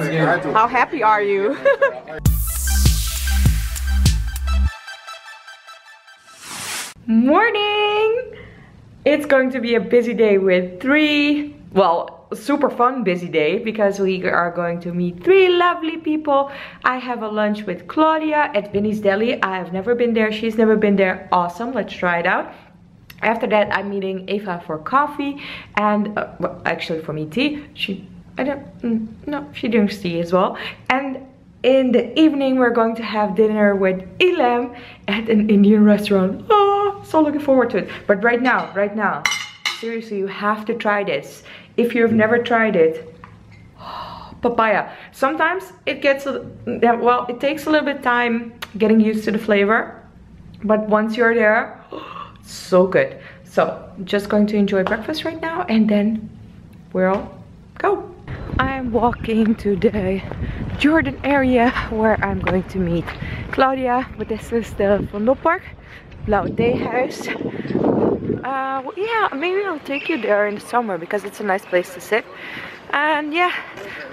How happy are you? Morning! It's going to be a busy day with three, well, super fun busy day, because we are going to meet three lovely people. I have a lunch with Claudia at Vinnie's Deli. I have never been there, she's never been there. Awesome, let's try it out. After that, I'm meeting Eva for coffee and, well, actually for me tea. She drinks tea as well. And in the evening, we're going to have dinner with Ilhem at an Indian restaurant. Oh, so looking forward to it. But right now, seriously, you have to try this. If you've never tried it, oh, papaya. Sometimes it gets, well, it takes a little bit of time getting used to the flavor. But once you're there, so good. So just going to enjoy breakfast right now, and then we'll go. I'm walking to the Jordan area where I'm going to meet Claudia, but this is the Vondelpark, Blauwe Theehuis. Yeah, maybe I'll take you there in the summer because it's a nice place to sit. And yeah,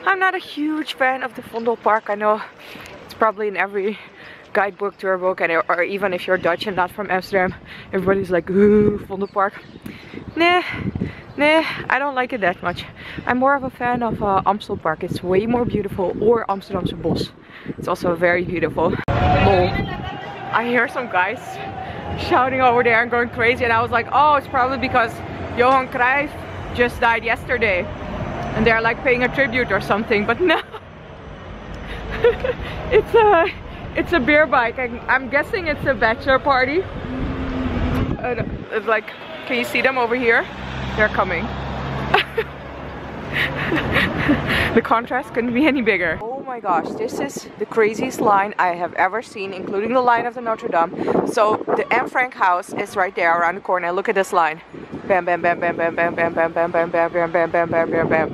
I'm not a huge fan of the Vondelpark. I know it's probably in every guidebook, tour book, and or even if you're Dutch and not from Amsterdam, everybody's like, ooh, Vondelpark. Nah, I don't like it that much. I'm more of a fan of Amstelpark. It's way more beautiful, or Amsterdamse bos. It's also very beautiful. Lol. I hear some guys shouting over there and going crazy, and I was like, oh, it's probably because Johan Cruijff just died yesterday, and they're like paying a tribute or something. But no, it's a beer bike. I'm guessing it's a bachelor party. It's like, can you see them over here? They're coming. The contrast couldn't be any bigger. Oh my gosh, this is the craziest line I have ever seen, including the line of the Notre Dame. So the Anne Frank House is right there around the corner. Look at this line. Bam, bam, bam, bam, bam, bam, bam, bam, bam, bam, bam, bam, bam, bam, bam, bam, bam.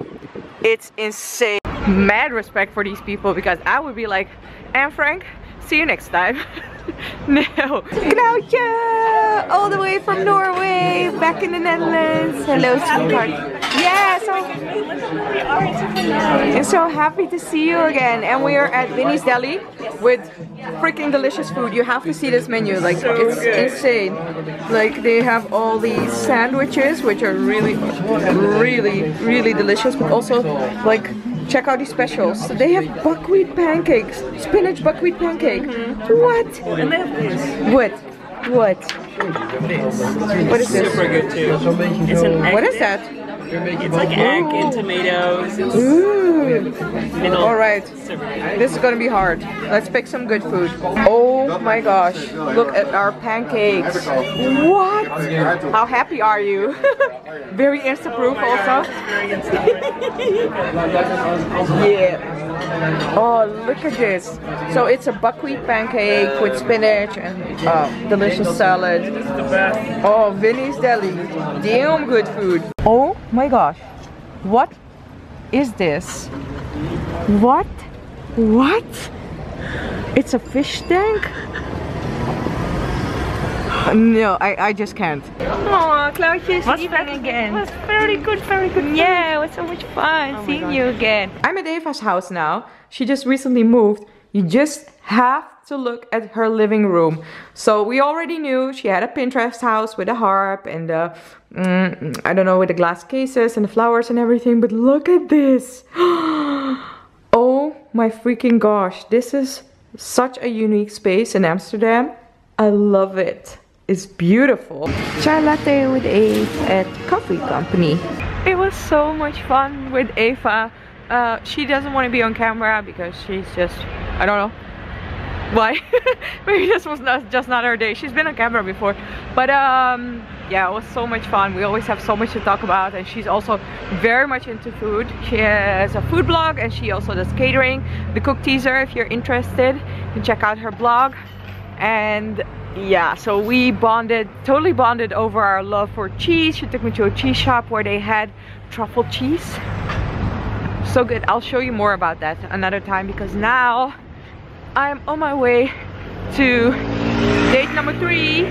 It's insane. Mad respect for these people, because I would be like, Anne Frank, see you next time. No. Knautje! All the way from Norway, back in the Netherlands. Hello, sweetheart. Yeah, I'm so happy to see you again. And we are at Vinnie's Deli with freaking delicious food. You have to see this menu, like, so it's good. Insane. Like, they have all these sandwiches, which are really, really, really delicious, but also, like, check out these specials. So they have buckwheat pancakes, spinach buckwheat pancake. Mm-hmm. What? And they have this. What? What? This. What is this? Super good too. It's an egg. What is that? It's like egg and tomatoes. Ooh. All right. This is gonna be hard. Let's pick some good food. Oh my gosh! Look at our pancakes. What? How happy are you? Very Insta-proof also. Yeah. Oh, look at this. So it's a buckwheat pancake with spinach and delicious salad. Oh, Vinnie's Deli. Damn good food. Oh my gosh, what is this? What? It's a fish tank? No, I just can't. Oh, Claudia's even again. It was very good. Yeah, it was so much fun seeing you again. I'm at Eva's house now. She just recently moved. You just have to look at her living room. So we already knew she had a Pinterest house with a harp and the, I don't know, with the glass cases and the flowers and everything. But look at this. Oh my freaking gosh. This is such a unique space in Amsterdam. I love it. It's beautiful. Chai latte with Eve at Coffee Company. It was so much fun with Eva. She doesn't want to be on camera because she's just, I don't know why. Maybe this was just not her day. She's been on camera before, but yeah, it was so much fun. We always have so much to talk about, and she's also very much into food. She has a food blog, and she also does catering, the Cook Teaser. If you're interested, you can check out her blog. And yeah, so we totally bonded over our love for cheese. She took me to a cheese shop where they had truffle cheese. So good. I'll show you more about that another time, because now I'm on my way to date number 3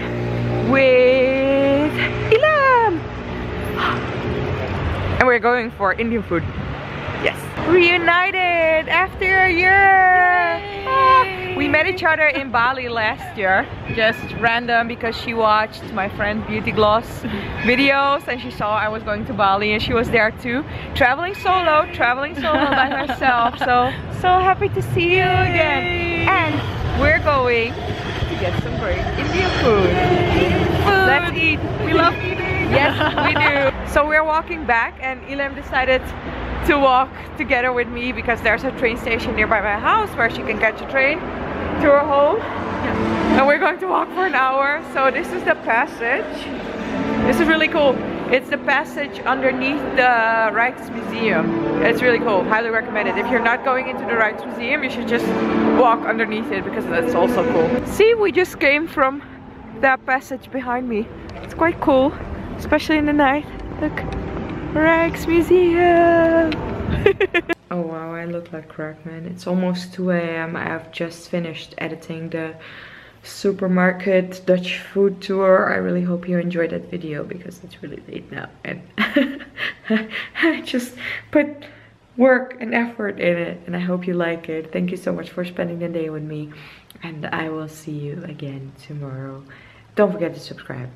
with Ilhem, and we're going for Indian food. Yes. reunited after a year. Ah, we met each other in Bali last year, just random, because she watched my friend Beauty Gloss videos and she saw I was going to Bali and she was there too, traveling solo by herself. So happy to see you again. And we're going to get some great Indian food. Let's eat. We love eating. Yes, we do. So we're walking back and Ilhem decided to walk together with me because there's a train station nearby my house where she can catch a train to her home. Yeah. And we're going to walk for an hour. So this is the passage. This is really cool. It's the passage underneath the Rijksmuseum. It's really cool, highly recommend it. If you're not going into the Rijksmuseum, you should just walk underneath it because that's also cool. See, we just came from that passage behind me. It's quite cool, especially in the night. Look. Rijksmuseum! Oh wow, I look like crap, man. It's almost 2 AM. I have just finished editing the supermarket Dutch food tour. I really hope you enjoyed that video because it's really late now and I just put work and effort in it and I hope you like it. Thank you so much for spending the day with me and I will see you again tomorrow. Don't forget to subscribe.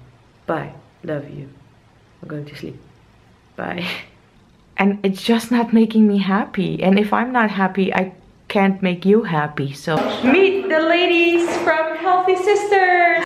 Bye. Love you. I'm going to sleep. Bye. And it's just not making me happy. And if I'm not happy, I can't make you happy, so. Meet the ladies from Healthy Sisters.